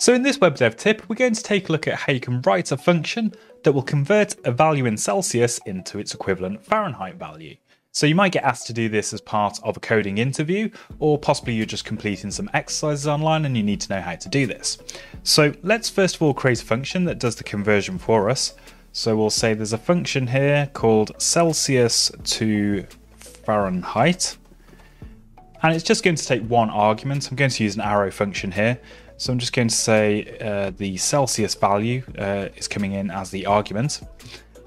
So in this web dev tip, we're going to take a look at how you can write a function that will convert a value in Celsius into its equivalent Fahrenheit value. So you might get asked to do this as part of a coding interview, or possibly you're just completing some exercises online and you need to know how to do this. So let's first of all create a function that does the conversion for us. So we'll say there's a function here called Celsius to Fahrenheit, and it's just going to take one argument. I'm going to use an arrow function here. So I'm just going to say the Celsius value is coming in as the argument.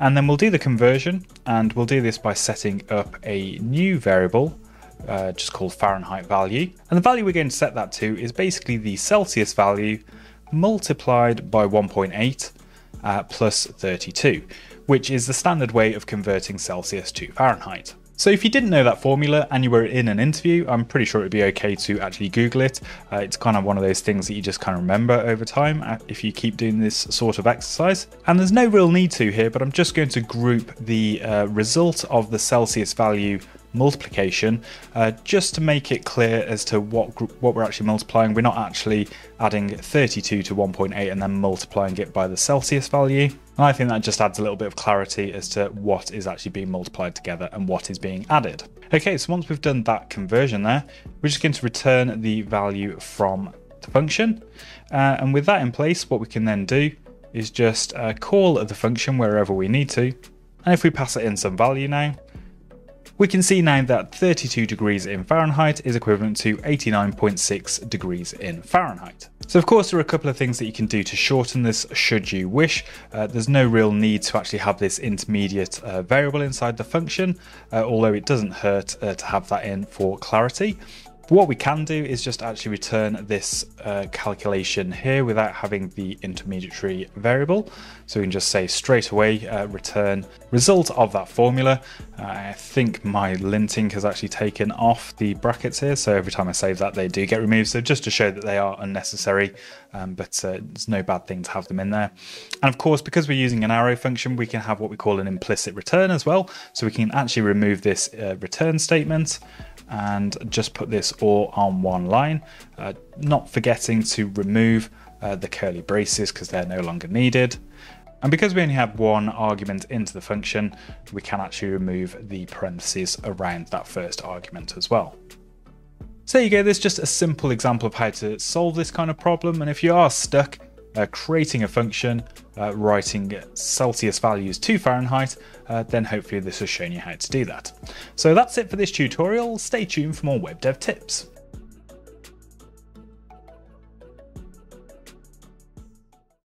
And then we'll do the conversion, and we'll do this by setting up a new variable just called Fahrenheit value. And the value we're going to set that to is basically the Celsius value multiplied by 1.8 plus 32, which is the standard way of converting Celsius to Fahrenheit. So if you didn't know that formula and you were in an interview, I'm pretty sure it'd be okay to actually Google it. It's kind of one of those things that you just kind of remember over time if you keep doing this sort of exercise. And there's no real need to here, but I'm just going to group the result of the Celsius value multiplication just to make it clear as to what we're actually multiplying. We're not actually adding 32 to 1.8 and then multiplying it by the Celsius value. And I think that just adds a little bit of clarity as to what is actually being multiplied together and what is being added. Okay, so once we've done that conversion there, we're just going to return the value from the function. And with that in place, what we can then do is just call the function wherever we need to. And if we pass it in some value now, we can see now that 32 degrees in Fahrenheit is equivalent to 89.6 degrees in Fahrenheit. So of course there are a couple of things that you can do to shorten this should you wish. There's no real need to actually have this intermediate variable inside the function, although it doesn't hurt to have that in for clarity. But what we can do is just actually return this calculation here without having the intermediary variable. So we can just say straight away return result of that formula. I think my linting has actually taken off the brackets here, so every time I save that they do get removed, so just to show that they are unnecessary, but it's no bad thing to have them in there. And of course, because we're using an arrow function, we can have what we call an implicit return as well, so we can actually remove this return statement and just put this all on one line, not forgetting to remove the curly braces because they're no longer needed. And because we only have one argument into the function, we can actually remove the parentheses around that first argument as well. So there you go, there's just a simple example of how to solve this kind of problem. And if you are stuck creating a function, writing Celsius values to Fahrenheit, then hopefully this has shown you how to do that. So that's it for this tutorial. Stay tuned for more web dev tips.